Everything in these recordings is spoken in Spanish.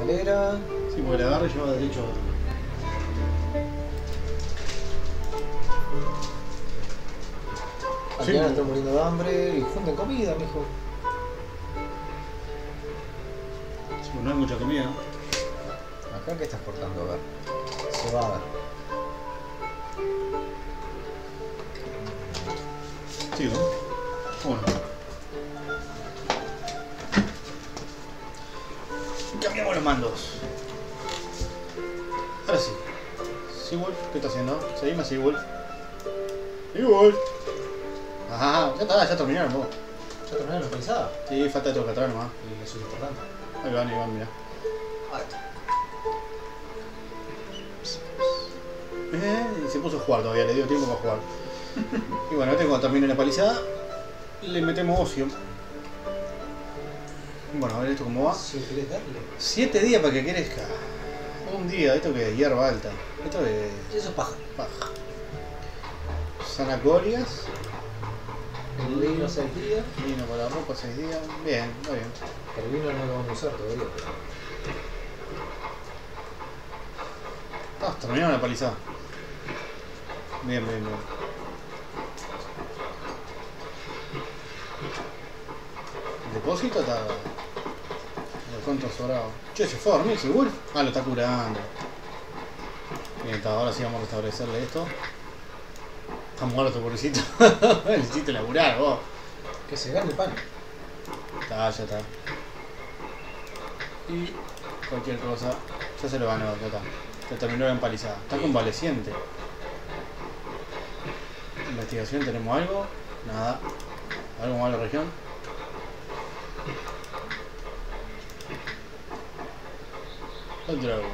escalera. Sí, porque la agarro y lleva derecho a otro. Al final están muriendo de hambre y juntan comida, mijo. Sí, pues no hay mucha comida. ¿Acá qué estás cortando? A ver. Cebada. Sigo. Uno. Cambiamos los mandos. Ahora sí. Seawolf, ¿qué está haciendo? Seguime a Seawolf. Seawolf. Ajá, ya está, ya terminaron vos. ¿Ya terminaron los pensados? Sí, falta de tocar atrás nomás. Y eso es importante. Ahí van, mirá. Ahí está. Y se puso a jugar todavía, le dio tiempo para jugar. Y bueno, este cuando termine la palizada, le metemos ocio. Bueno, a ver esto cómo va. Si querés darle. 7 días para que crezca. Un día, esto que es hierba alta. Esto es... eso es paja. Paja. Zanacorias. El lino 6 días. Lino para la ropa 6 días. Bien, muy bien. Pero el lino no lo vamos a usar todavía. Pero... terminaron la palizada. Bien, bien, bien. Depósito está... lo conto sobrado. Che, se fue a dormir, seguro. Ah, lo está curando. Bien, está, ahora sí vamos a restablecerle esto. Está muerto, pobrecito. Le hiciste laburar, vos. Que se gane el pan. Está, ya está. Y cualquier cosa. Ya se lo ganó, ya está. Se terminó la empalizada. Está convaleciente. Investigación, ¿tenemos algo? Nada. ¿Algo más de la región? El dragón.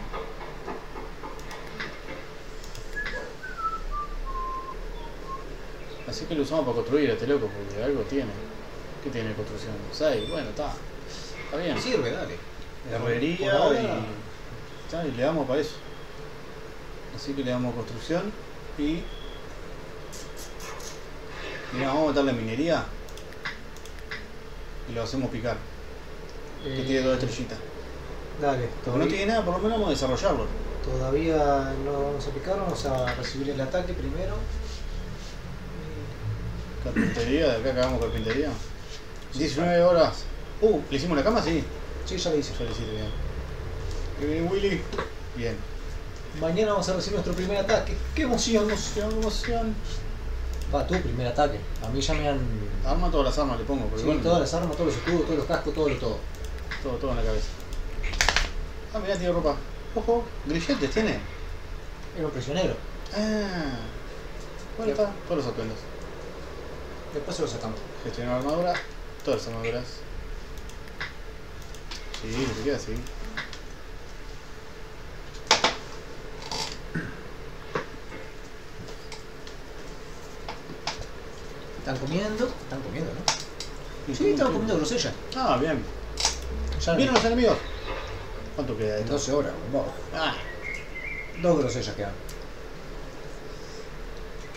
Así que lo usamos para construir este loco, porque algo tiene. ¿Qué tiene construcción? 6, bueno, está. Está bien. Sirve, dale. Herrería y... ya, y le damos para eso. Así que le damos construcción y... mirá, vamos a meter la minería. Y lo hacemos picar. Que tiene 2 estrellitas. Dale, todavía... no tiene nada, por lo menos vamos a desarrollarlo. Todavía no vamos a picar, vamos a recibir el ataque primero. Carpintería, de acá acabamos carpintería. 19 horas. ¿Le hicimos la cama? Sí. Sí, ya le hice. Ya le hiciste, bien. Que viene Willy. Bien. Mañana vamos a recibir nuestro primer ataque. ¡Qué emoción! ¡Emoción, emoción! Va, tu primer ataque. A mí ya me han... arma todas las armas, le pongo. Sí, igual, todas las armas, todos los escudos, todos los cascos, todo. Todo en la cabeza. Ah, mirá, tiene ropa. Ojo, grilletes tiene. Era un prisionero. Ah. Bueno, está. Todos los atuendos. Después se los sacamos. Gestionar armadura. Todas las armaduras. Sí, se queda así. Están comiendo, ¿no? Sí, estaban comiendo grosella. Ah, bien. ¿Vieron los enemigos? ¿Cuánto queda de esto? 12 horas, vos. Ah. 2 grosellas quedan.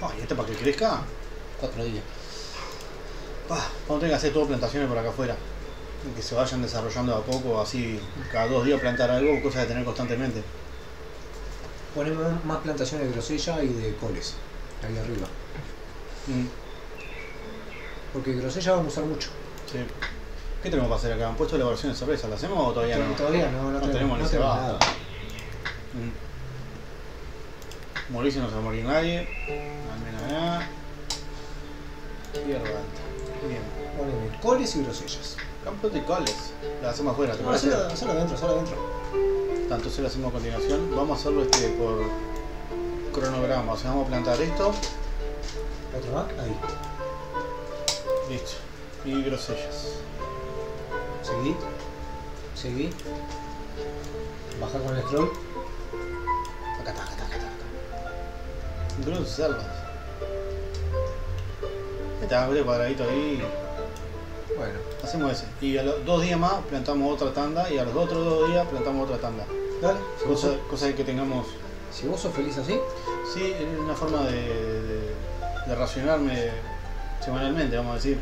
Ah, ¿y este para que crezca? 4 días. Ah, vamos a tener que hacer todo plantaciones por acá afuera. Que se vayan desarrollando a poco, así cada 2 días plantar algo, cosa de tener constantemente. Ponemos más plantaciones de grosella y de coles, ahí arriba. Porque grosella vamos a usar mucho. Sí. ¿Qué tenemos para hacer acá? ¿Han puesto la versión de cerveza? ¿La hacemos o todavía no? Todavía no tenemos ni cebada. Morirse no se va a morir nadie. Almena. Y arrogante. Bien. Poneme coles y grosellas. Campos de coles. La hacemos afuera, ¿te parece? Hacerla adentro, hacerla adentro. Entonces la hacemos a continuación. Vamos a hacerlo por cronograma. O sea, vamos a plantar esto. Otro más, ahí. Listo. Y grosellas. Seguí. Baja con el scroll. Acá está. Grosellas. Está, este cuadradito ahí. Bueno. Hacemos ese. Y a los 2 días más plantamos otra tanda. Y a los otros 2 días plantamos otra tanda. Dale. Cosa de que tengamos... Si vos sos feliz así. Sí, es una forma de racionarme semanalmente, vamos a decir.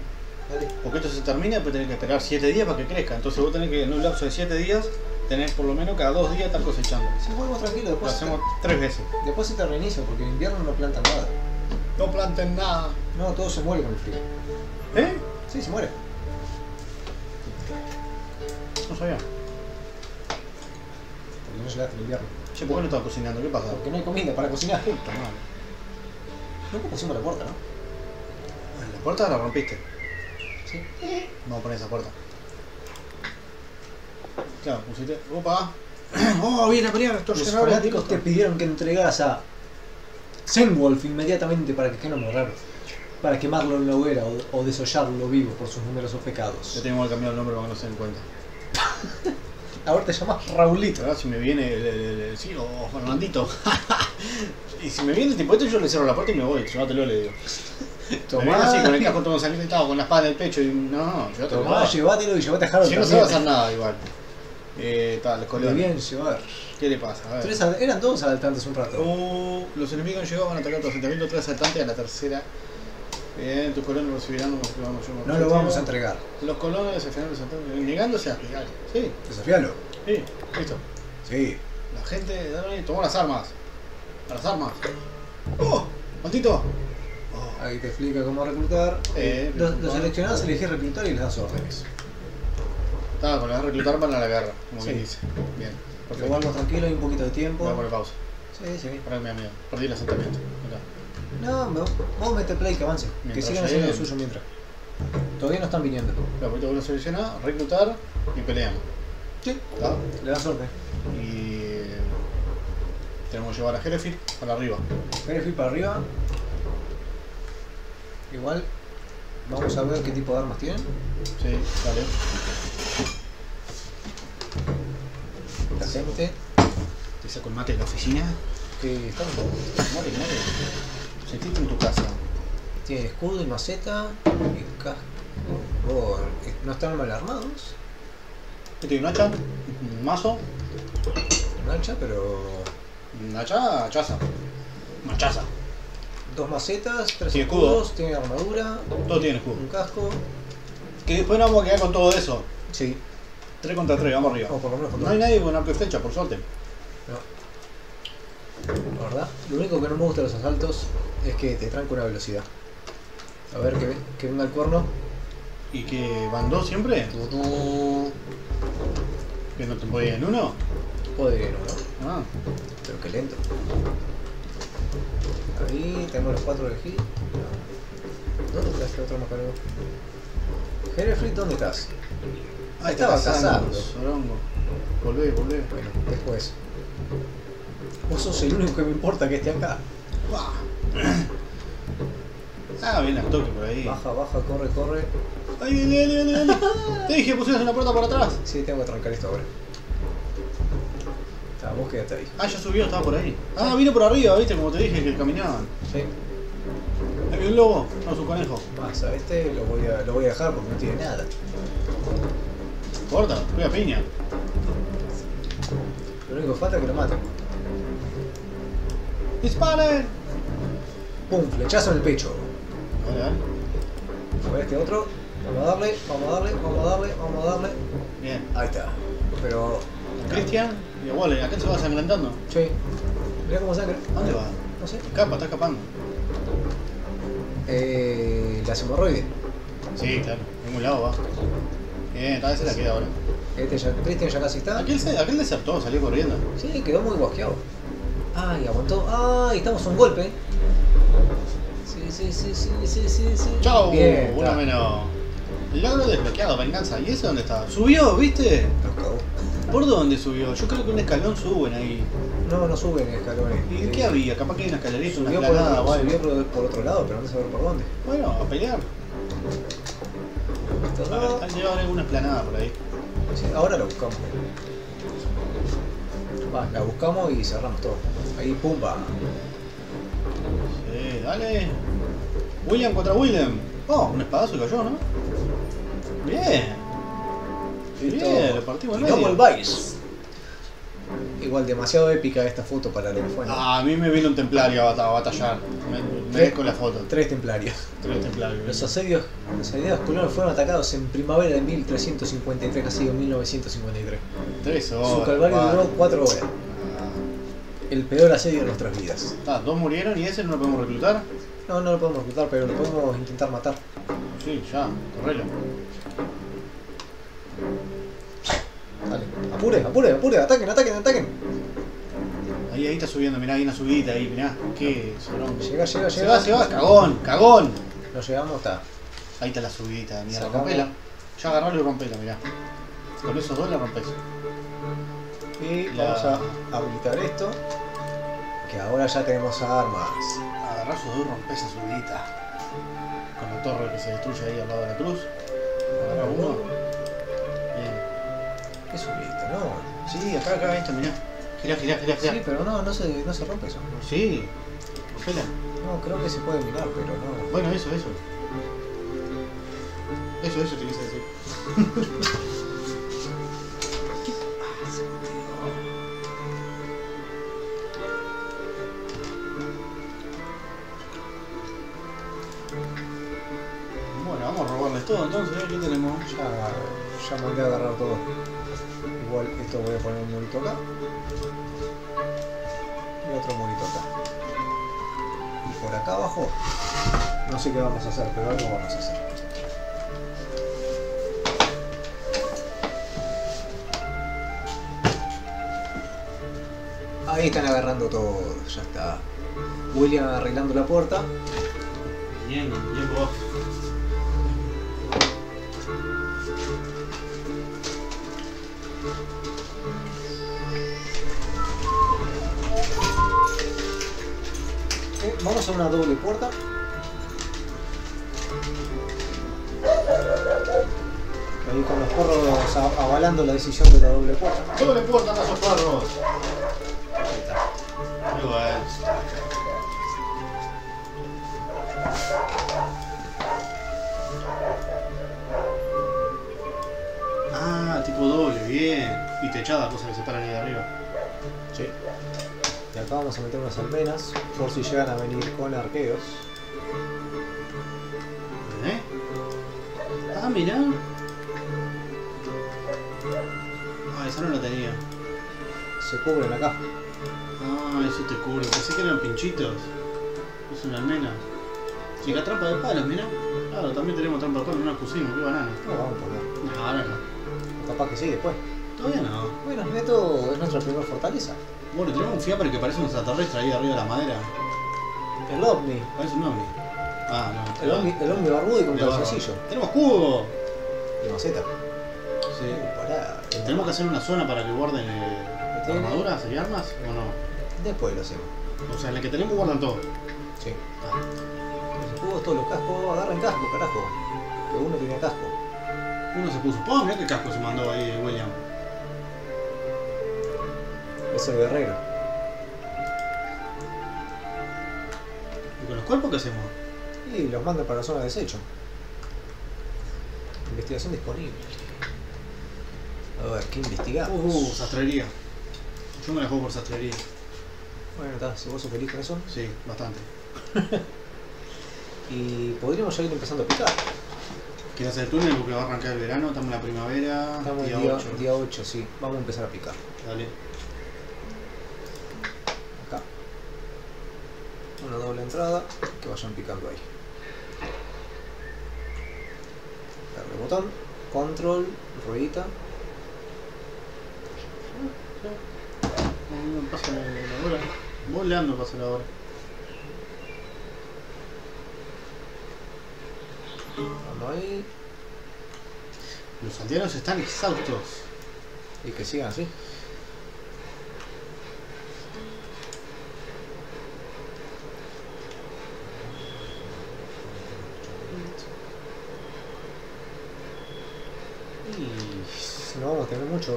Porque esto se termina, pero tenés que esperar 7 días para que crezca. Entonces vos tenés que en un lapso de 7 días tener por lo menos cada 2 días estar cosechando. Sí, vuelvo tranquilo, después. Lo hacemos 3 veces. Después se te reinicia, porque en invierno no plantan nada. No planten nada. No, todo se muere con el frío. ¿Eh? Sí, se muere. No sabía. Porque no llegaste al invierno. Che, ¿por qué no estaba cocinando? ¿Qué pasa? Porque no hay comida para cocinar. Puta madre. Nunca pusimos la puerta, ¿no? ¿La puerta la rompiste? Sí. Vamos a poner esa puerta. Claro, pusiste... ¡Opa! ¡Oh, viene a pelear! Los fanáticos te pidieron que entregaras a... Seawolf inmediatamente para que no morramos. Para quemarlo en la hoguera o desollarlo vivo por sus numerosos pecados. Ya tenemos que cambiar el nombre para que no se den cuenta. Ahora te llamas Raulito. Ahora si me viene el sí, o Fernandito. Y si me viene el tipo esto, yo le cierro la puerta y me voy. Yo te lo le digo. Tomá así, con el casco todo salido, con la espada en el pecho. Y, no, yo te lo voy. Llévatelo y llévate a Harold. Si no se va a hacer nada igual. Tal, los colores. Bien llevar. ¿Qué le pasa? A ver. Eran 2 asaltantes un rato. Los enemigos han llegado, van a atacar a 30.000, 3 asaltantes a la tercera. Bien, tus colonos recibirán los que vamos a llevar. No lo vamos a entregar. Los colonos desafiaron los asaltantes. Negándose a explicar. Sí. Desafialo. Sí, listo. Sí. La gente, tomó las armas. Las armas. ¡Oh! ¡Maldito! Oh. Ahí te explica cómo reclutar. Los seleccionados elegís reclutar y les das órdenes. Ah, con la reclutar van a la guerra, como sí. Que dice. Bien. Porque vamos tranquilo, hay un poquito de tiempo. Voy a poner pausa. Sí, sí. Pará, mi amigo. Perdí el asentamiento. No, vos mete play que avance. Mientras que sigan haciendo lo suyo mientras. Todavía no están viniendo. Claro, ahorita uno selecciona, reclutar y peleamos. Sí. ¿Tá? Le das orden. Y... tenemos que llevar a Herefrit para arriba. Herefrit para arriba. Igual. Vamos a ver qué tipo de armas tienen. Sí, dale. La gente. Te saco el mate de la oficina. Que está un mate. Sentiste en tu casa. Tiene escudo y maceta. Y casco. Oh, no están mal armados. Yo tengo un hacha, un mazo. Un hacha, pero. Un hacha, hachaza. Machaza. 2 macetas, 3 escudos, tiene armadura. Todo tiene escudo. Un casco. Que después nos vamos a quedar con todo eso. Sí. 3 contra 3, vamos arriba. Por lo menos no hay nadie con arco y flecha, por suerte. No. La verdad, lo único que no me gusta de los asaltos es que te tranca una velocidad. A ver, que venga el cuerno. ¿Y que van 2 siempre? ¿Que no te podía ir en 1? Podría ir en 1. Ah. Pero qué lento. Ahí tenemos los 4 de aquí. ¿Dónde está este otro macarón? Herefrit, ¿dónde estás? Ah, estaba cazando. Volvé. Bueno, después. Vos sos el único que me importa que esté acá. Ah, bien, las toques por ahí. Baja, corre. Ahí viene. Te dije que pusieras una puerta para atrás. Sí, tengo que trancar esto ahora. Vos quedate ahí. Ah, ya subió, estaba por ahí. Ah, vino por arriba, viste, como te dije, que caminaban. Sí. Ahí vi un lobo, no es un conejo. Pasa, este lo voy a dejar porque no tiene nada. Corta, voy a piña. Lo único que falta es que lo maten. ¡Disparen! ¡Pum! Flechazo en el pecho. A ver este otro. Vamos a darle. Bien. Ahí está. Pero... Cristian, y igual, ¿a quién se va sangrentando? Sí. Mirá cómo sangra. ¿Dónde va? No sé. Escapa, está escapando. La hemorroide. Sí, claro. De ningún lado va. Bien, tal vez se la queda ahora. Este ya, Cristian ya casi está. Aquel desertó, salió corriendo. Sí, quedó muy guasqueado. Ay, aguantó. Ay, estamos a un golpe. Sí. Chau, bien, una menos. Logro desbloqueado, venganza. ¿Y ese dónde está? Subió, ¿viste? Los cagó. ¿Por dónde subió? Yo creo que un escalón suben ahí. No suben escalones. ¿Y qué había? Capaz que hay una escalerita, una escalada. Subió por otro lado, pero no sé por dónde. Bueno, a pelear. Están llevando alguna esplanada por ahí. Sí, ahora la buscamos. Va, la buscamos y cerramos todo. Ahí, pumba. Sí, dale. William contra William. Oh, un espadazo cayó, ¿no? Bien. Bien, lo partimos. Como el Vice. Igual, demasiado épica esta foto para lo que fue. ¿No? A mí me vino un templario a batallar. Tres con la foto. Tres templarios. Tres templarios. Los asedios colonos fueron atacados en primavera de 1353, casi en 1953. 3 horas. Su calvario duró 4 horas. El peor asedio de nuestras vidas. Ah, 2 murieron y ese no lo podemos reclutar. No, no lo podemos reclutar, pero lo podemos intentar matar. Sí, ya, correlo. Dale, apure, ataquen. Ahí está subiendo, mirá, hay una subidita ahí, mirá. Qué solón. Llega, se va, cagón. Lo llegamos, está. Ahí está la subidita, mierda, rompela. Ya agarralo y rompela, mirá. Con esos dos la rompes. Y vamos a habilitar esto. Que ahora ya tenemos armas. Agarrar sus dos, rompes esa subidita. Con la torre que se destruye ahí al lado de la cruz. Agarra uno. Bien. Qué subidita, ¿no? Sí, acá, esto, mirá. Girá. Sí, pero no se rompe eso. Sí, cogela. No, creo que se puede mirar, pero no. Bueno, eso. Eso te quise decir. ¿Qué pasa? Bueno, vamos a robarles todo entonces, ¿qué tenemos? Ya mandé a agarrar todo. Igual esto voy a poner un murito acá. Y otro murito acá. Y por acá abajo. No sé qué vamos a hacer, pero algo vamos a hacer. Ahí están agarrando todo. Ya está. William arreglando la puerta. Bien vos. Vamos a hacer una doble puerta. Ahí con los porros avalando la decisión de la doble puerta. ¡Doble puerta a esos porros! Ahí está. Muy bueno. Ah, tipo doble, bien. Y techada, cosas que se paran ahí de arriba. Sí. Y acá vamos a meter unas almenas, por si llegan a venir con arqueos. ¿Eh? Ah, mirá. Ah, esa no la tenía. Se cubren acá. Ah, eso te cubre. Pensé que eran pinchitos. Es una almena. Y la trampa de palos, mirá. Claro, también tenemos trampa de palos, no la pusimos, qué banana. No, vamos por acá. No, ahora no. Capaz que sí, después. Todavía no. Bueno, esto es nuestra primera fortaleza. Bueno, tenemos un fiambre que parece un extraterrestre ahí arriba de la madera. El ovni. Parece un ovni. Ah, no. El ovni barbudo y con calzoncillo. ¡Tenemos cubo! Y maceta. Sí. Pará. ¿Tenemos que hacer una zona para que guarden armaduras y armas o no? Después lo hacemos. O sea, en la que tenemos guardan todo. Sí. Ah. Los cubos, todos los cascos. Agarren casco, carajo. Que uno tenía casco. Uno se puso. ¡Oh, mirá qué casco se mandó ahí, William! Es el guerrero. ¿Y con los cuerpos qué hacemos? Y los manda para la zona de desecho. Investigación disponible. A ver, ¿qué investigamos? Sastrería. Yo me la juego por sastrería. Bueno, está, si vos sos feliz con eso. Sí, bastante. Y podríamos ya ir empezando a picar. ¿Quieres hacer el túnel? Porque va a arrancar el verano, estamos en la primavera. Estamos día 8, sí. Vamos a empezar a picar. Dale. Una doble entrada, que vayan picando ahí. Darle botón, control, ruedita. No pasa la bola. Volando pasa la bola. Vamos ahí. Los aldeanos están exhaustos. Y que sigan así. No vamos a tener mucho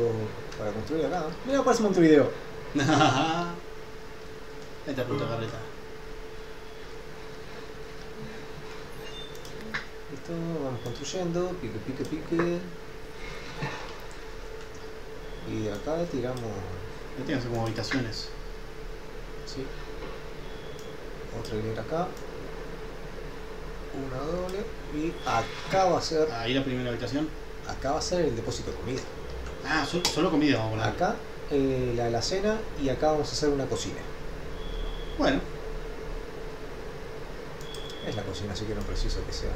para construir acá. Mira, parece Montevideo. Esta puta carreta. Listo, vamos construyendo. Pique. Y de acá tiramos. Ya tiene que ser como habitaciones. Sí. Otra hilera acá. una doble y acá va a ser... Ahí la primera habitación. Acá va a ser el depósito de comida. Ah, solo comida vamos a poner. Acá la de la cena y acá vamos a hacer una cocina. Bueno. Es la cocina, así que no preciso que sea...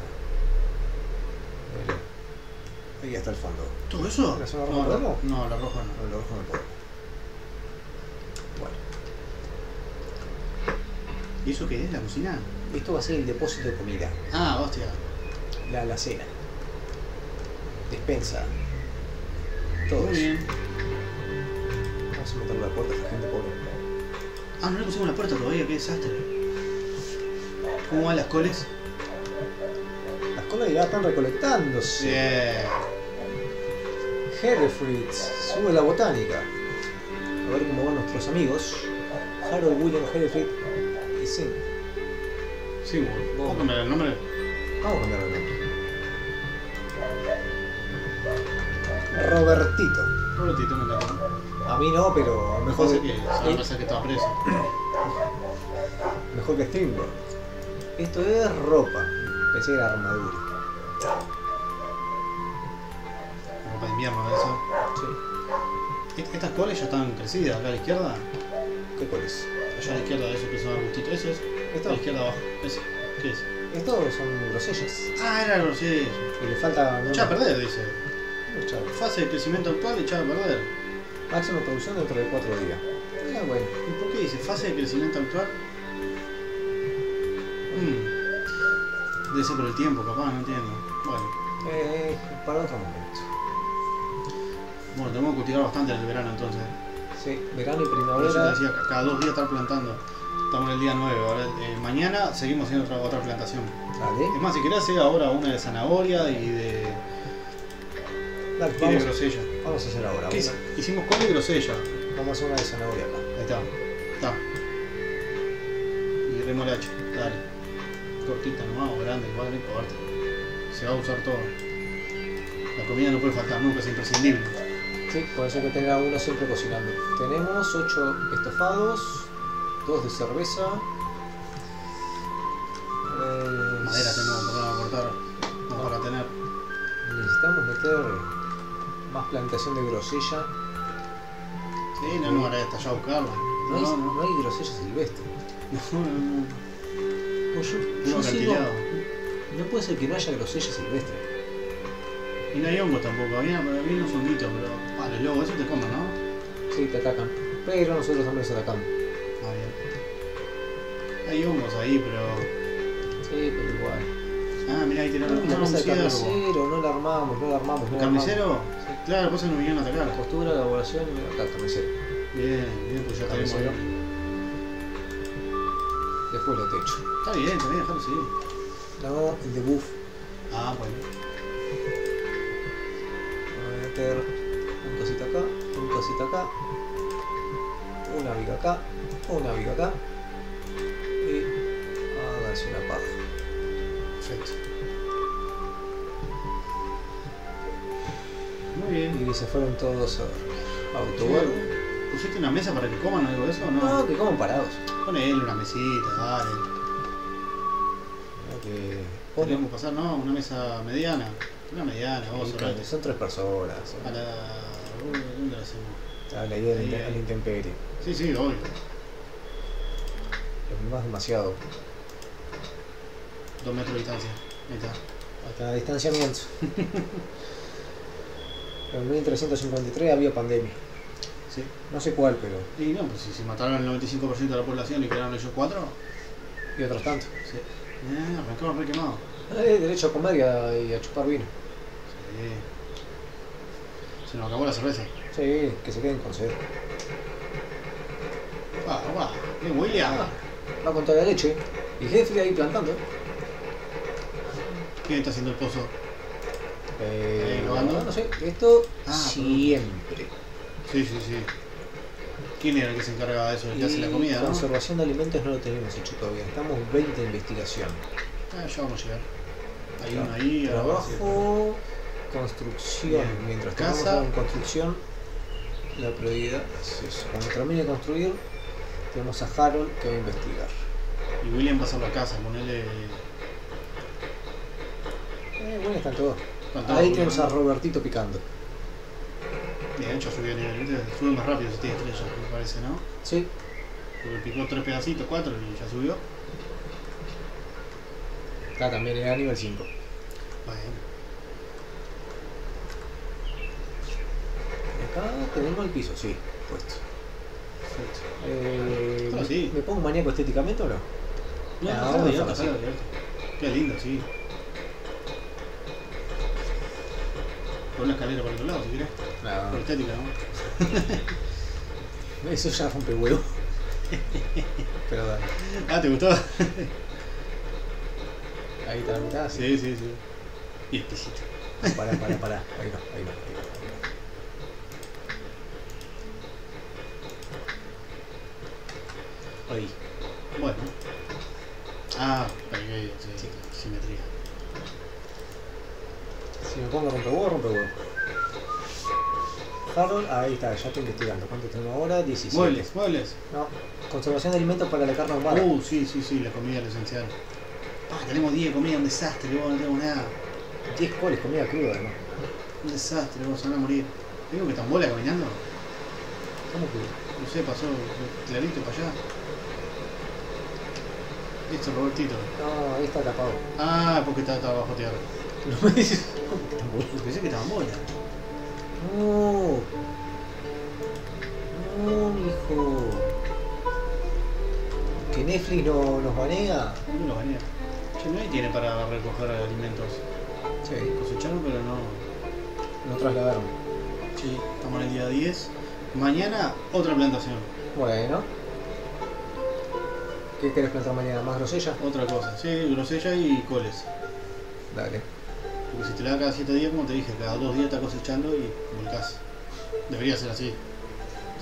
Ahí está el fondo. ¿Todo eso? ¿La zona roja no podemos? No, la roja no. No, la roja no podemos. Bueno. ¿Y eso qué es? ¿La cocina? Esto va a ser el depósito de comida. Ah, hostia. La alacena. Despensa. Todo. Muy bien. Vamos a montar la puerta, esta gente pobre. Ah, no le pusimos la puerta todavía, qué desastre. ¿Cómo van las coles? Las coles ya están recolectándose. Yeah. Herefrit, sube la botánica. A ver cómo van nuestros amigos. Harold, William, Herefrit. Sí. Sí, bueno. Vamos a cambiar el nombre. Vamos a cambiar el nombre. Robertito. Robertito me encanta. A mí no, pero mejor que... ¿Sí? Pensar que estaba preso. Mejor que Steamboat. Esto es ropa. Pensé que era armadura. Ropa de invierno, eso. Sí. Estas coles ya están crecidas acá a la izquierda. ¿Qué coles? Allá a la izquierda, eso que son arbustitos, eso es. ¿Esto? A la izquierda abajo, ese. ¿Qué es? Estos son grosellas. Ah, eran grosellas. Y le falta... Echar a perder, dice. No, fase de crecimiento actual, echar a perder. Máxima producción dentro de 4 días. Ah, bueno. ¿Y por qué dice fase de crecimiento actual? Debe ser por el tiempo, capaz, no entiendo. Bueno. Para otro momento. Bueno, tenemos que cultivar bastante en el verano entonces. Sí, verano y primavera. Yo te decía, cada 2 días estar plantando. Estamos en el día 9, ahora mañana seguimos haciendo otra plantación. Dale. Es más, si querés hacer ahora una de zanahoria y de... Dale, y de grosella. Vamos a hacer ahora. ¿Qué hicimos con grosella? Vamos a hacer una de zanahoria acá. Ahí está. Está. Y remolacha. Dale. Cortita nomás o grande, igual no importa. Se va a usar todo. La comida no puede faltar nunca, es imprescindible. Sí, por eso hay que tener a uno siempre cocinando. Tenemos 8 estofados, 2 de cerveza. Madera tenemos para cortar, no para tener. Necesitamos meter más plantación de grosella. Sí, no nos hará estallar a buscarla. No hay grosella silvestre. No, yo sigo, no puede ser que no haya grosella silvestre. Y no hay hongos tampoco, había unos honguitos, pero los lobos eso te comen, ¿no? Sí, te atacan, pero nosotros también se atacamos. Ah, bien. Hay hongos ahí, pero... Sí, pero igual. Ah, mirá, ahí tiraron una mesa de carnicero, no la armamos. ¿El carnicero? Sí. Claro, cosas no vinieron a atacar. La postura, la elaboración y acá el carnicero. Bien, pues ya tenemos ahí. Después lo techo. Está bien, déjalo seguir. No, el de buff. Ah, bueno. Un casita acá, una viga acá y háganse una paja. Perfecto. Muy bien. Y se fueron todos a autobús. ¿Pusiste una mesa para que coman algo de eso o no? No, que coman parados. Ponele una mesita, dale. ¿Podríamos pasar, no? Una mesa mediana. Una mediana, vos, Soraya. Son 3 personas. A la... ¿Dónde la hacemos? A la idea del intemperie. Sí, obvio. Lo más demasiado. 2 metros de distancia. Ahí está. Hasta la distancia miento. En 1353 había pandemia. Sí. No sé cuál, pero... Y no, pues si mataron el 95% de la población y quedaron ellos 4. Y otros tantos. Sí. Arrancaron re quemados. Derecho a comer y a chupar vino. Sí. Se nos acabó la cerveza. Sí, que se queden con sed. Va. Bien, William. Va con toda la leche. Y Jeffrey ahí plantando. ¿Quién está haciendo el pozo? No sé. Esto siempre. Sí. ¿Quién era el que se encargaba de eso? El que hace la comida, ¿no? Conservación de alimentos no lo tenemos hecho todavía. Estamos 20 de investigación. Ya vamos a llegar. Hay uno ahí, trabajo, construcción. Bien. Mientras estamos en construcción, la prioridad es eso. Cuando termine de construir, tenemos a Harold que va a investigar. Y William va a hacer la casa, ponerle Bueno, están todos. Ahí tenemos a Robertito picando. De hecho subió a nivel, sube más rápido si tiene estrellas, me parece, ¿no? Sí. Porque picó 3 pedacitos, 4 y ya subió. Ah, también era nivel 5. Bueno. Acá tenemos el piso, sí, puesto. Perfecto. Sí. ¿Me pongo un maníaco estéticamente o no? No, no, no, no, no. Qué lindo, sí. Con una escalera por el otro lado, si querés. No. Por estética, ¿no? Eso ya rompe huevo. Pero dale. Ah, ¿te gustó? Ahí está la mitad. Sí, sí, sí. Y el pisito. Pará. Ahí no, ahí no. Ahí. Bueno. Ah, para que haya simetría. Si me pongo rompe huevo. Harold, ahí está, ya estoy investigando. ¿Cuánto tenemos ahora? 17. Muebles. No, conservación de alimentos para la carne humana. Sí, la comida es esencial. Ah, tenemos 10 de comida, un desastre, luego no tenemos nada. 10 coles, comida cruda, además. Un desastre, vamos a morir. ¿Digo que están bolas caminando? ¿Cómo que? No sé, pasó clarito para allá. Esto es Robertito. No, ahí está tapado. Ah, porque está bajo tierra. No me dices. ¿Cómo que están bolas? Pensé que estaban bolas. No, mijo. ¿Que Netflix nos banea? No nos banea. Che, no hay tiene para recoger alimentos. Sí. Cosecharon, pero no. No trasladaron. Sí, estamos en el día 10. Mañana, otra plantación. Bueno. ¿Qué querés plantar mañana? ¿Más grosella? Otra cosa. Sí, grosella y coles. Dale. Porque si te la da cada 7 días, como te dije, cada 2 días estás cosechando y volcás. Debería ser así.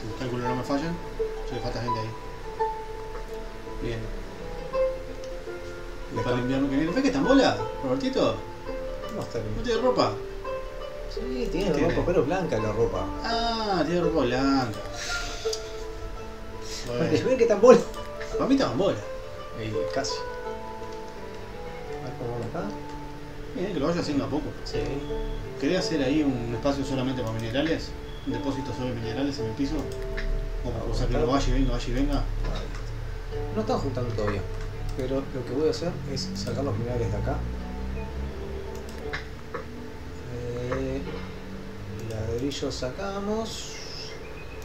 Si los cálculos no me fallan, se le falta gente ahí. Bien. ¿Y para el invierno que viene? ¿Ves que están bolas, Robertito? ¿Cómo está bien? ¿No tiene ropa? Sí, tiene ropa, pero blanca la ropa. Ah, tiene ropa blanca. Bueno. ¿Ves que están bolas? Para mí estaban bolas. Casi. A ver cómo vamos acá. Bien, que lo vaya haciendo a poco. Sí. ¿Querés hacer ahí un espacio solamente para minerales? ¿Un depósito solo de minerales en el piso? O sea, que lo vaya y venga. Vale. No están juntando todavía. Pero lo que voy a hacer es sacar los minerales de acá. Ladrillo sacamos.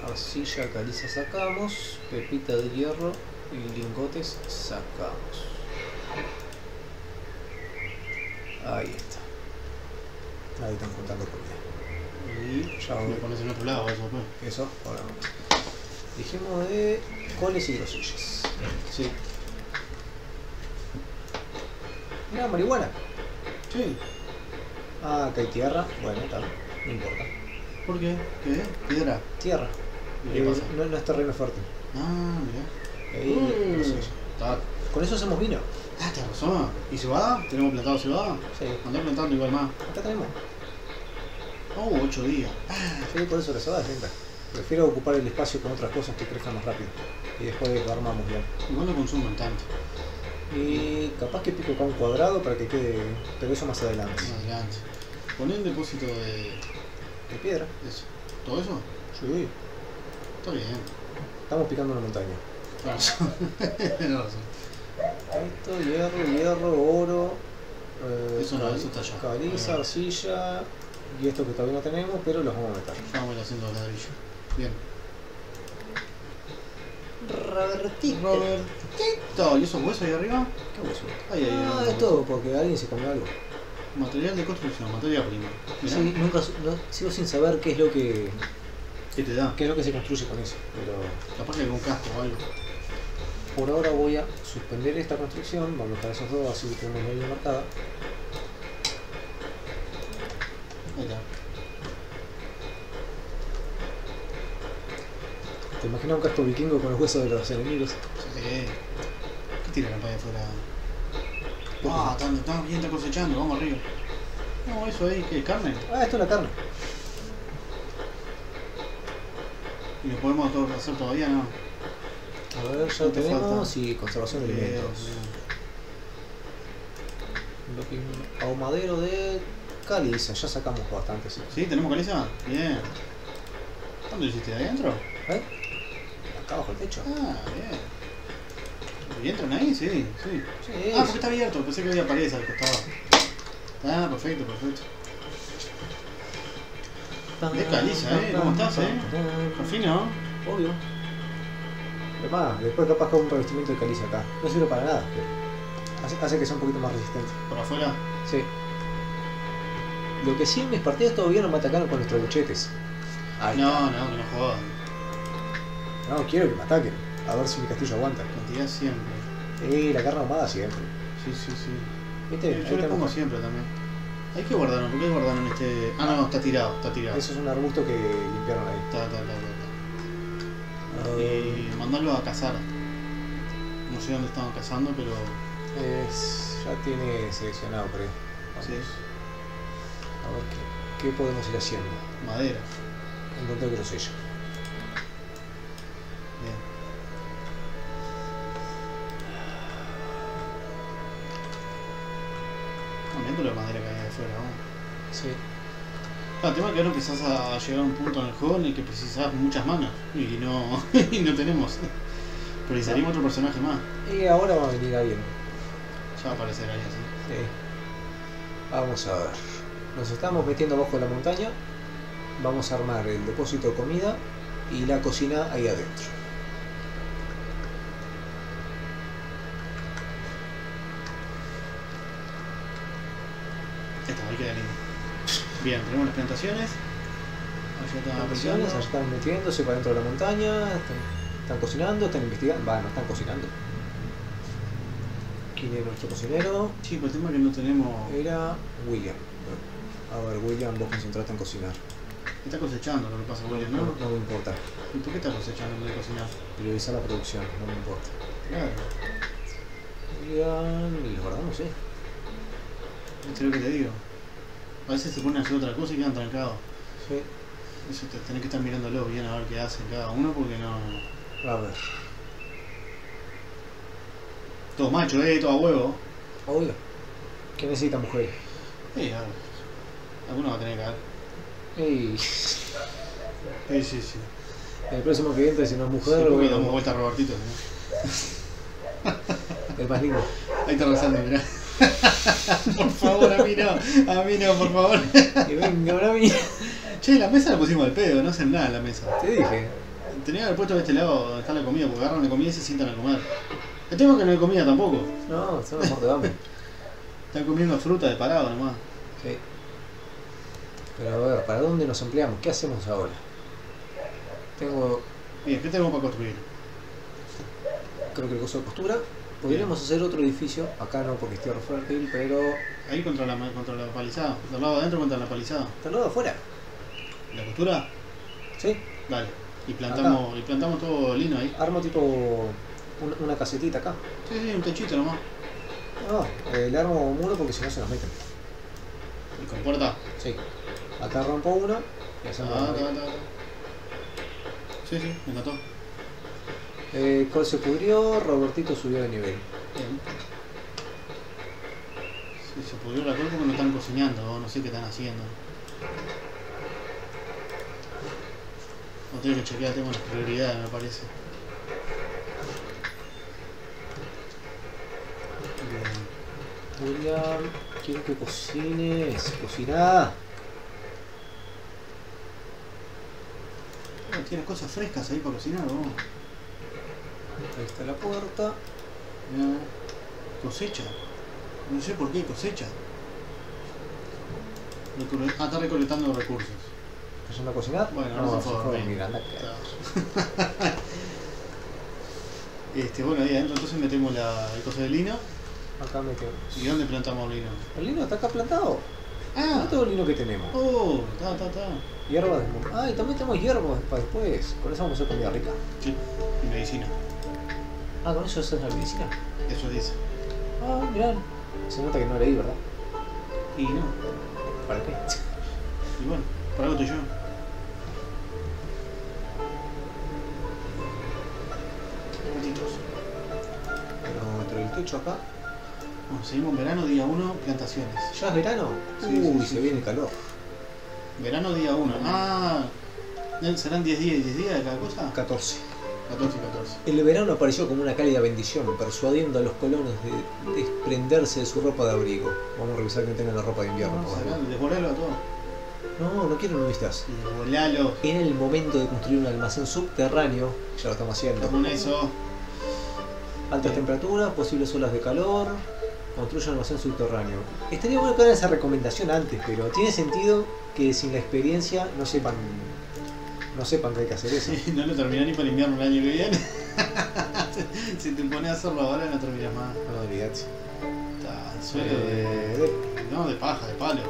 Arcilla caliza sacamos. Pepita de hierro y lingotes sacamos. Ahí está. Ahí están juntando comida. Y ya lo pones en otro lado, eso pues. Eso, ahora vamos. Dijimos de coles y grosillas. Sí. Mira, marihuana. Sí. Ah, acá hay tierra. Bueno, está. No importa. ¿Por qué? ¿Qué? ¿Piedra? Tierra. ¿Qué pasa? No es terreno fuerte. Ah, mira. Ahí, grosillas. Con eso hacemos vino. Ah, tenés razón. ¿Y cebada? ¿Tenemos plantado cebada? Sí. Andá plantando igual más. Acá tenemos. Oh, 8 días. Sí, por eso la cebada siempre. Prefiero ocupar el espacio con otras cosas que crezcan más rápido. Y después lo armamos bien. Igual no consumen tanto. Y capaz que pico acá un cuadrado para que quede... Pero eso más adelante. Poné un depósito de piedra. Eso. ¿Todo eso? Sí. Está bien. Estamos picando una montaña. No, esto, hierro, oro, eso no, eso está ya. Caliza, arcilla y esto que todavía no tenemos, pero los vamos a meter. Vamos a ir haciendo los ladrillos. Bien. Robertito. ¿Y esos huesos ahí arriba? ¿Qué huesos? Ah, es todo, porque alguien se comió algo. Material de construcción, materia prima. Sí, sigo sin saber qué es lo que... ¿Qué te da? ¿Qué es lo que se construye con eso? Pero... Capaz que algún casco o algo. Por ahora voy a suspender esta construcción, vamos a dejar esos dos, así que tenemos la línea marcada. Ahí está. ¿Te imaginas un casco vikingo con los huesos de los enemigos? Sí. ¿Qué tira la paya afuera? Ah, están bien cosechando, vamos arriba. No, eso ahí, ¿qué es carne? Ah, esto es la carne. Y lo podemos hacer todavía, ¿no? A ver, ya lo tenemos y conservación de alimentos. lo que es ahumadero de caliza. Ya sacamos bastante, sí. ¿Sí? ¿Tenemos caliza? Bien. ¿Dónde lo hiciste? ¿Adentro? ¿Eh? Acá abajo el techo. Ah, bien. ¿Y entran ahí? Sí, sí. Sí. Ah, porque está abierto. Pensé que había paredes al costado. Ah, perfecto, perfecto. De caliza, ¿Cómo estás, Está fino, ¿no? Obvio. Además, después capaz con un revestimiento de caliza acá. No sirve para nada, pero hace que sea un poquito más resistente. ¿Por afuera? Sí. Lo que sí, en mis partidas todavía no me atacaron con los trebuchetes. No, que no jodan. No, quiero que me ataquen. A ver si mi castillo aguanta. Cantidad siempre. La carne ahumada siempre. Sí. ¿Viste? Yo le pongo siempre también. Hay que guardarlo, ¿por qué guardaron en este...? Ah, no, está tirado, Eso es un arbusto que limpiaron ahí. Está. Mandarlo a cazar. No sé dónde estaban cazando, pero... ya tiene seleccionado, creo. Así es. A ver, ¿qué podemos ir haciendo? Madera. Encontré grosella. Bien. Viendo la madera que hay afuera, ¿no? Sí. El tema es que ahora empezás a llegar a un punto en el juego en el que precisás muchas manos. Y no, no tenemos. Precisaríamos otro personaje más. Y ahora va a venir alguien. Ya va a aparecer alguien, ¿sí? Sí. Vamos a ver. Nos estamos metiendo abajo de la montaña. Vamos a armar el depósito de comida y la cocina ahí adentro. Queda lindo. Bien, tenemos las plantaciones. Allá están metiéndose para dentro de la montaña. Están cocinando, están investigando. Va, no están cocinando. ¿Quién es nuestro cocinero? Sí, pero el tema es que no tenemos... Era William. A ver, William, vos concentrate en cocinar. Está cosechando lo que pasa, William, ¿no? No me importa. ¿Y por qué está cosechando en vez de cocinar? Priorizar la producción, no me importa. Claro. William, y los guardamos, sí. Es lo que te digo. A veces se ponen a hacer otra cosa y quedan trancados. Sí. Eso tenés que estar mirándolo bien a ver qué hacen cada uno porque no... A ver... Todo macho, todo a huevo. Obvio. ¿Qué necesitan mujeres? A ver. Alguno va a tener que haber. Sí. El próximo que viene, si no es mujer... Sí, le damos vuelta a Robertito, ¿no? El más lindo. Ahí está rezando, mirá. Por favor, a mí no, por favor. Que venga, a mí. Che, la mesa la pusimos al pedo, no hacen nada en la mesa. Te dije. Tenía que haber puesto de este lado donde está la comida, porque agarran la comida y se sientan a comer. El tema es que no hay comida tampoco. No, son los muertos de hambre. Están comiendo fruta de parado nomás. Sí. Pero a ver, ¿para dónde nos empleamos? ¿Qué hacemos ahora? Tengo... Bien, ¿qué tenemos para construir? Creo que el coso de costura. Podríamos hacer otro edificio, acá no porque es tierra fértil, pero... Ahí contra la palizada, del lado adentro contra la palizada. Del lado afuera. ¿La costura? Sí. Vale, y plantamos todo lino ahí. Armo tipo una casetita acá. Sí, un techito nomás. Le armo un muro porque si no se nos meten. ¿Y con puerta? Sí. Acá rompo una y hacemos Sí, me encantó. El col se pudrió, Robertito subió de nivel. Bien. Sí, se pudrió la col porque no están cocinando, no sé qué están haciendo. No tengo que chequear, tengo las prioridades, me parece. Bien. William, quiero que cocines. Cocina. Tienes cosas frescas ahí para cocinar, vamos. Ahí está la puerta. Cosecha. No sé por qué cosecha. Está recolectando recursos. ¿Empezando a cocinar? Bueno, no se puede dormir. Bueno, ahí adentro entonces metemos el coso de lino. Acá metemos. ¿Y dónde plantamos el lino? El lino está acá plantado. Ah, todo el lino que tenemos. Oh, está. Hierbas. Ah, y también tenemos hierbas para después. Con eso vamos a hacer comida rica. Sí, y medicina. Ah, ¿con eso es la medicina? Eso dice. Ah, mirá. Se nota que no leí, ¿verdad? Y no. ¿Para qué? Y bueno, para algo tuyo. Pero entre el techo acá. Bueno, seguimos verano día 1, plantaciones. ¿Ya es verano? Sí, uy, sí, se viene calor. Verano día 1. Ah, ¿serán 10 días y 10 días de cada cosa? 14. El verano apareció como una cálida bendición, persuadiendo a los colonos de desprenderse de su ropa de abrigo. Vamos a revisar que no tengan la ropa de invierno. No, desvolalo a todo. No, no quiero nubistas. Desvolalo. Era el momento de construir un almacén subterráneo. Ya lo estamos haciendo. Con eso. Altas temperaturas, posibles olas de calor. Construye un almacén subterráneo. Estaría bueno que hagan esa recomendación antes, pero tiene sentido que sin la experiencia no sepan que hay que hacer eso. Sí, no lo terminé ni para invierno el año que viene. Si te pones a hacerlo ahora no terminas más. No, olvidate. Está, suelo de... No, de paja, de palo.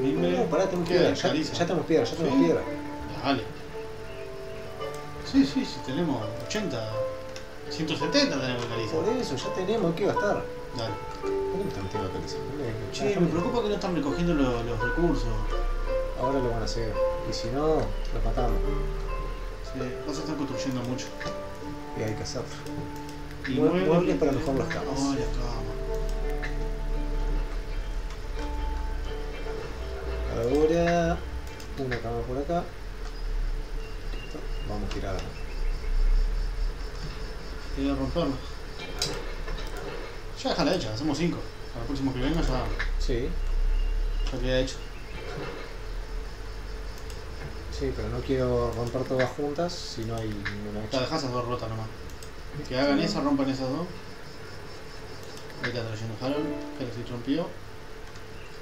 Mimbre, no, pará, tenemos piedra. Ya tenemos piedra. Dale. Sí, tenemos 80... 170 tenemos caliza. Por eso, ya tenemos, hay que gastar. Dale. ¿Dónde está el tema de caliza? Che, me preocupa que no están recogiendo los recursos. Ahora lo van a hacer. Y si no, los matamos. Sí, vas a estar construyendo mucho. Y hay que hacerlo. Y muebles para mejorar las camas. Oh, las camas. Ahora, una cama por acá. Vamos tirada. Voy a romperla. Ya déjala hecha, hacemos 5. Para el próximo que venga ya. Sí. Ya queda hecho. Sí, pero no quiero romper todas juntas si no hay ninguna hecha. La dejás esas dos rotas nomás. Que hagan esa, rompan esas dos. Ahí está trayendo Harold, que lo estoy trompido.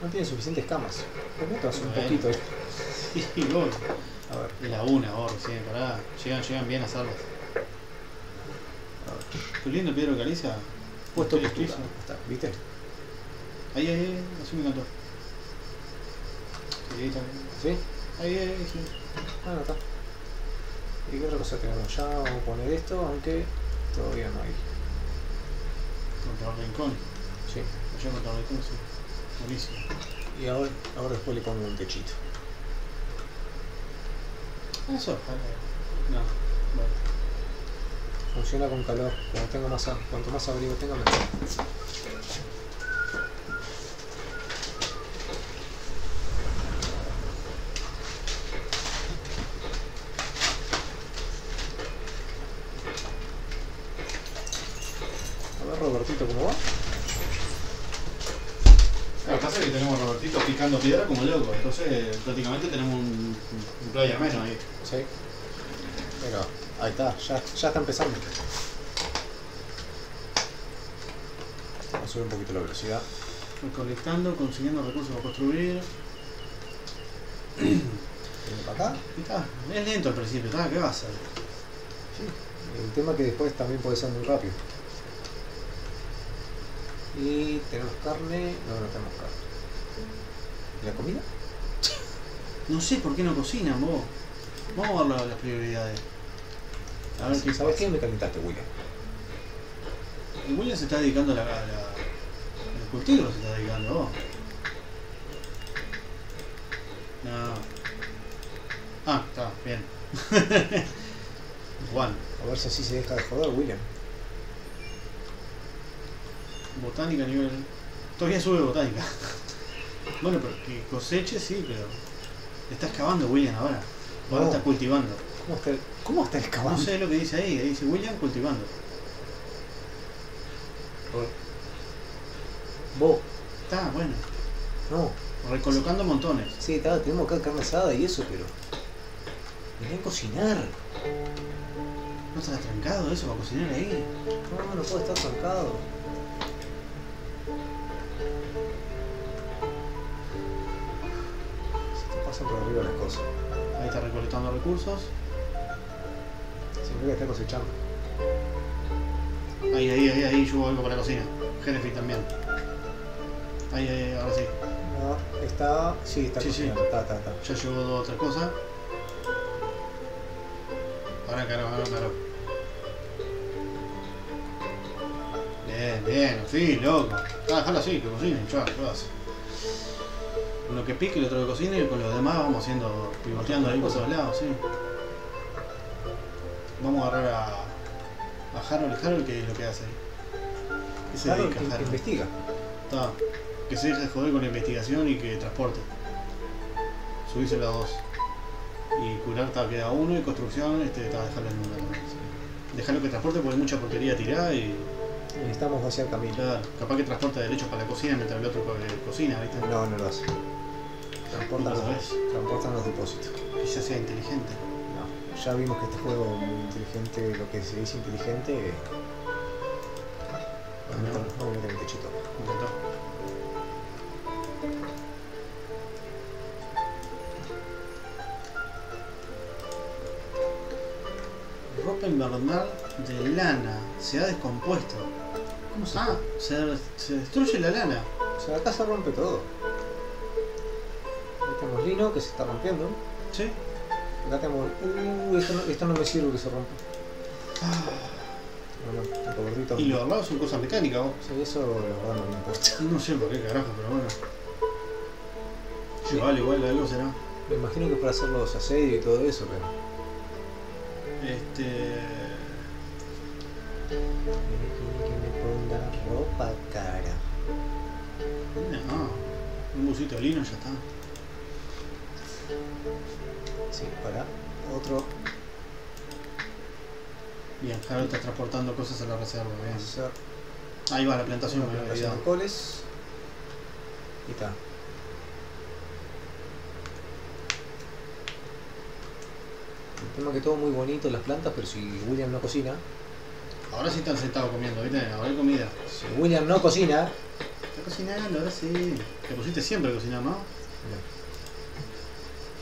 No tiene suficientes camas. Prometas un poquito ahí. Sí, voy. A ver. Es la una, vos recién, pará. Llegan bien a hacerlas. ¿Tu lindo Pedro Caliza? Puesto que está, ¿viste? Ahí, así me encantó. ¿Sí? Ahí, sí. Bueno, está. ¿Y qué otra cosa tenemos? Ya vamos a poner esto, aunque todavía no hay. Contra el rincón. Sí. Allá contra el rincón, sí. Buenísimo. Y ahora después le pongo un techito. Eso, no, vale. Funciona con calor. Cuanto más abrigo tenga, mejor. Robertito, ¿cómo va? Lo que pasa es que tenemos a Robertito picando piedra como loco, entonces prácticamente tenemos un player menos ahí. Sí. Pero ahí está, ya está empezando. Vamos a subir un poquito la velocidad. Recolectando, consiguiendo recursos para construir. ¿Viene para acá? Está. Es lento al principio, ¿está? ¿Qué va a hacer? Sí. El tema es que después también puede ser muy rápido. Y tenemos carne. No tenemos carne. ¿Y la comida? No sé por qué no cocinan vos. Vamos a ver las prioridades. A ver, ¿sabes qué? Me calentaste, William. Y William se está dedicando a el cultivo se está dedicando vos. No. Ah, está, bien. Juan. A ver si así se deja de joder, William. Botánica a nivel... Todavía sube botánica. Bueno, pero que coseche sí, pero... Está excavando William ahora. Ahora está cultivando. ¿Cómo está excavando? No sé lo que dice ahí. Dice William cultivando. Bo. Está, bueno. No. Recolocando montones. Sí, está, tenemos acá carne asada y eso, pero... Mirá cocinar. ¿No está trancado eso para cocinar ahí? No puede estar trancado. Pasan por arriba las cosas. Ahí está recolectando recursos. Siempre que está cosechando. Ahí, yo algo para la cocina. Herefrit también. Ahí, ahora sí. No, está. Sí, está cocinando. Sí. Está. Ya llevo 2 o 3 cosas. Ahora, claro. Bien, sí, loco. Déjalo así, que cocine, yo hace. Uno que pique, el otro que cocine y con los demás vamos haciendo, pivoteando ahí por todos lados, sí. Vamos a agarrar a Harold, que es lo que hace. ¿Qué se dedica Harold? Investiga. Ta, que se deje de joder con la investigación y que transporte. Subirse las dos. Y curar ta, queda uno y construcción, ta, dejarlo en una. Dejarlo que transporte porque hay mucha porquería tirada y... Necesitamos vaciar camino. Claro, capaz que transporta derechos para la cocina mientras el otro cocina, ¿viste? No, no lo hace. Transportan los depósitos. Quizás sea inteligente. No, ya vimos que este juego inteligente, lo que se dice inteligente... Vamos a meter el techito. Intentó. Ropa invernal de lana se ha descompuesto. ¿Cómo se? Ah, se destruye la lana. O sea, acá se rompe todo. Acá tenemos lino que se está rompiendo. Sí. Acá tenemos... esto no me sirve que se rompa. Y los armados son cosas mecánicas, vos. Sí, eso la verdad no me importa. No sé por qué carajo, pero bueno. Sí, vale, igual algo será. Me imagino que para hacer los asedios y todo eso, pero... Que me ponga ropa cara. No, un busito de lino ya está. Sí, para otro. Bien, Harold está transportando cosas a la reserva, bien. Ahí va la plantación, me había olvidado. Coles. Y está. El tema es que todo muy bonito, las plantas, pero si William no cocina... Ahora sí están sentados comiendo, ¿viste? Ahora hay comida. Si William no cocina... Está cocinando, ahora sí. Te pusiste siempre a cocinar, ¿no?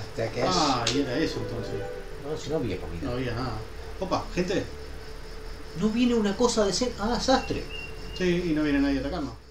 Hasta que... Ah, y era eso entonces. No, si no había comida. No había nada. Opa, gente. No viene una cosa de ser a desastre. Sí, y no viene nadie a atacarnos.